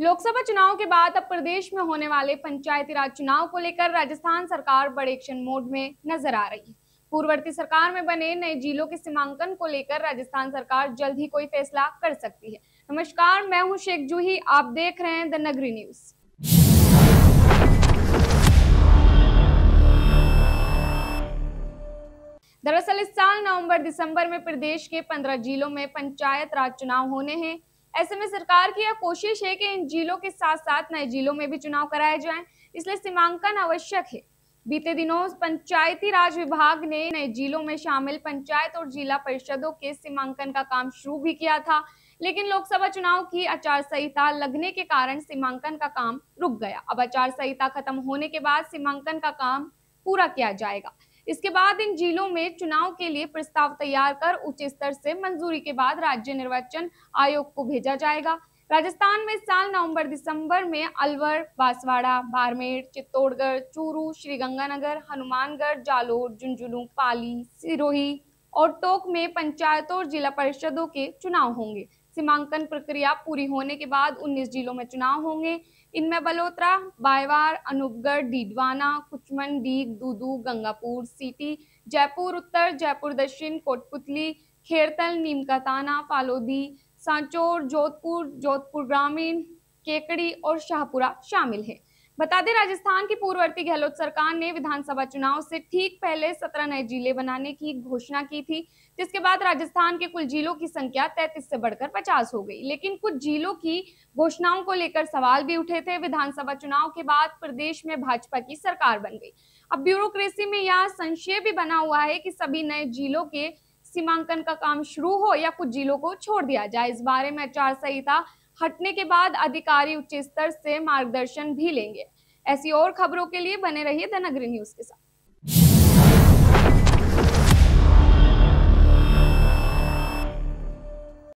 लोकसभा चुनाव के बाद अब प्रदेश में होने वाले पंचायती राज चुनाव को लेकर राजस्थान सरकार बड़े एक्शन मोड में नजर आ रही है। पूर्ववर्ती सरकार में बने नए जिलों के सीमांकन को लेकर राजस्थान सरकार जल्द ही कोई फैसला कर सकती है। नमस्कार, मैं हूं शेख जूही, आप देख रहे हैं द नगरी न्यूज। दरअसल इस साल नवंबर दिसंबर में प्रदेश के 15 जिलों में पंचायत राज चुनाव होने हैं। ऐसे में सरकार की यह कोशिश है कि इन जिलों के साथ साथ नए जिलों में भी चुनाव कराए जाएं, इसलिए सीमांकन आवश्यक है। बीते दिनों पंचायती राज विभाग ने नए जिलों में शामिल पंचायत और जिला परिषदों के सीमांकन का काम शुरू भी किया था, लेकिन लोकसभा चुनाव की आचार संहिता लगने के कारण सीमांकन का काम रुक गया। अब आचार संहिता खत्म होने के बाद सीमांकन का काम पूरा किया जाएगा। इसके बाद इन जिलों में चुनाव के लिए प्रस्ताव तैयार कर उच्च स्तर से मंजूरी के बाद राज्य निर्वाचन आयोग को भेजा जाएगा। राजस्थान में इस साल नवंबर दिसंबर में अलवर, बांसवाड़ा, बाड़मेर, चित्तौड़गढ़, चूरू, श्रीगंगानगर, हनुमानगढ़, जालोर, झुंझुनू, पाली, सिरोही और टोंक में पंचायतों और जिला परिषदों के चुनाव होंगे। सीमांकन प्रक्रिया पूरी होने के बाद 19 जिलों में चुनाव होंगे। इनमें बलोतरा, बायवार, अनूपगढ़, डीडवाना, कुचमंडी, दूदू, गंगापुर सिटी, जयपुर उत्तर, जयपुर दक्षिण, कोटपुतली, खेरतल, नीमकाताना, फालोदी, सांचौर, जोधपुर, जोधपुर ग्रामीण, केकड़ी और शाहपुरा शामिल है। बता दें, राजस्थान की पूर्ववर्ती गहलोत सरकार ने विधानसभा चुनाव से ठीक पहले 17 नए जिले बनाने की घोषणा की थी, जिसके बाद राजस्थान के कुल जिलों की संख्या 33 से बढ़कर 50 हो गई। लेकिन कुछ जिलों की घोषणाओं को लेकर सवाल भी उठे थे। विधानसभा चुनाव के बाद प्रदेश में भाजपा की सरकार बन गई। अब ब्यूरोक्रेसी में यह संशय भी बना हुआ है कि सभी नए जिलों के सीमांकन का काम शुरू हो या कुछ जिलों को छोड़ दिया जाए। इस बारे में आचार संहिता हटने के बाद अधिकारी उच्च स्तर से मार्गदर्शन भी लेंगे। ऐसी और खबरों के लिए बने रहिए द नगरी न्यूज के साथ।